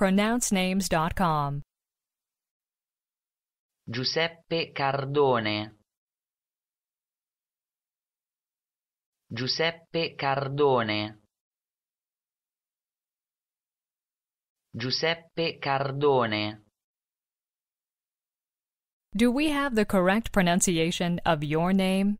PronounceNames.com. Giuseppe Cardone. Giuseppe Cardone. Giuseppe Cardone. Do we have the correct pronunciation of your name?